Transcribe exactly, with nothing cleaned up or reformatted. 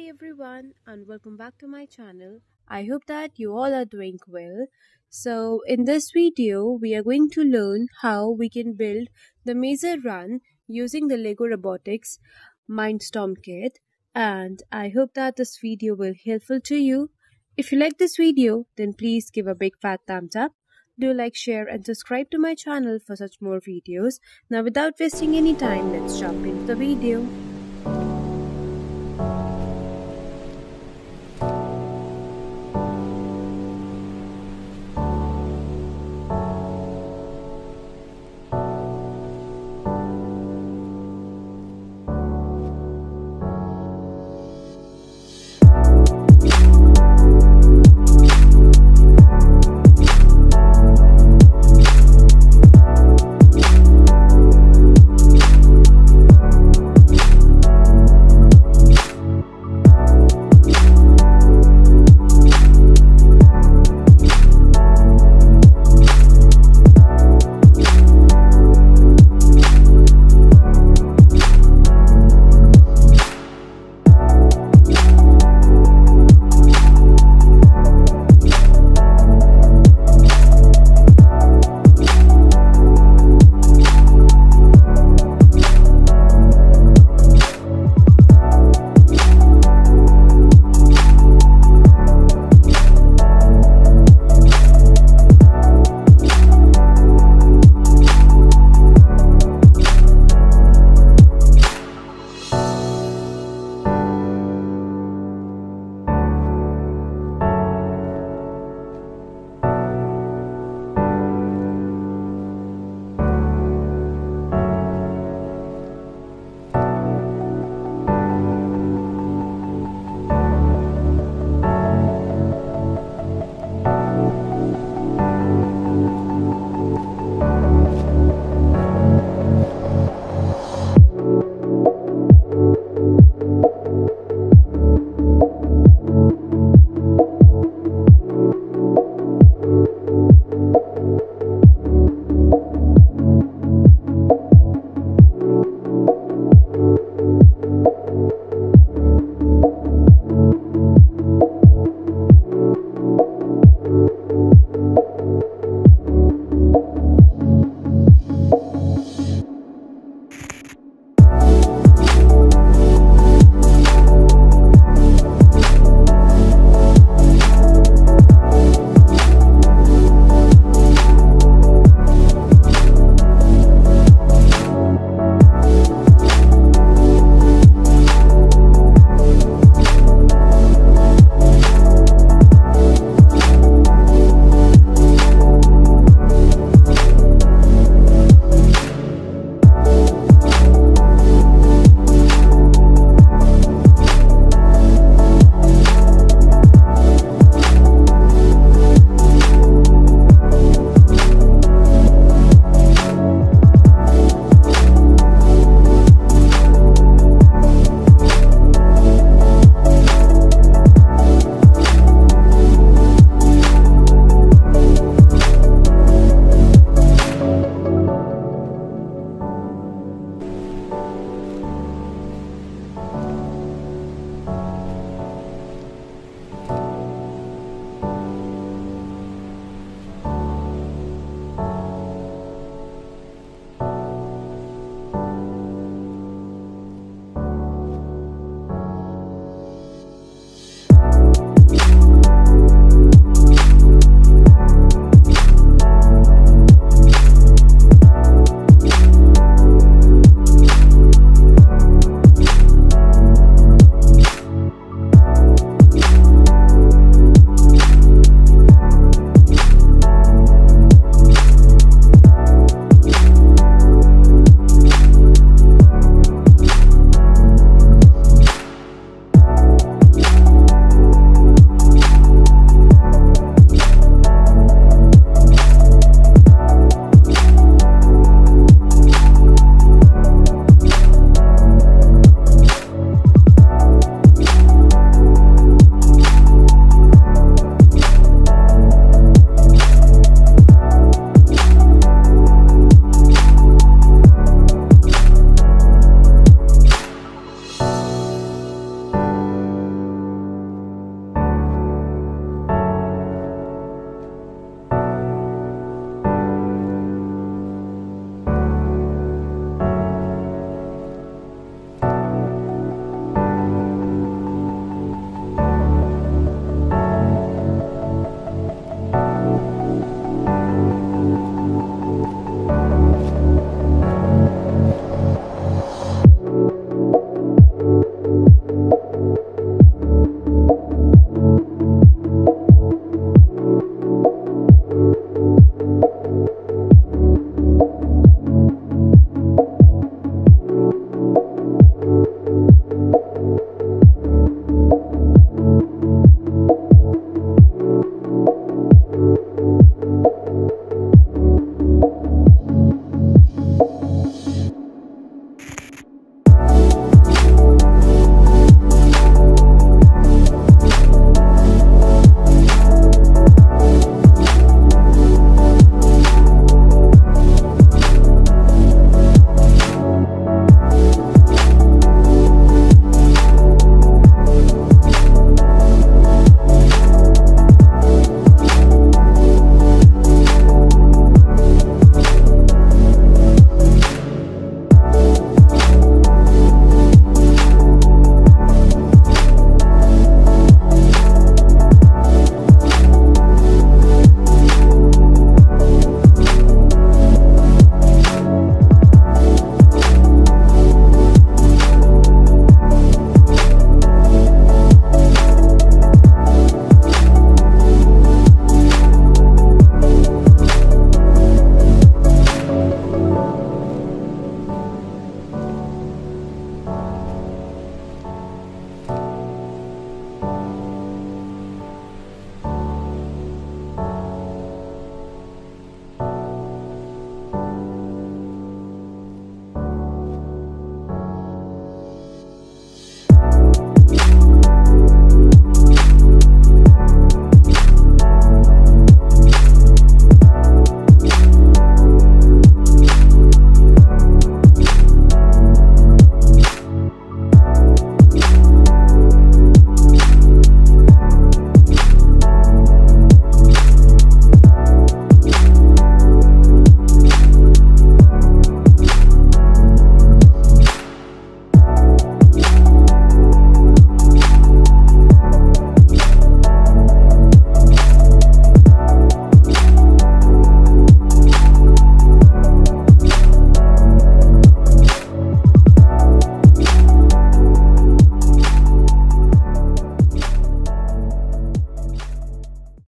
Hi everyone, and welcome back to my channel. I hope that you all are doing well. So in this video we are going to learn how we can build the Maze Run using the Lego Robotics Mindstorm kit, and I hope that this video will be helpful to you. If you like this video, then please give a big fat thumbs up. Do like, share and subscribe to my channel for such more videos. Now without wasting any time, let's jump into the video.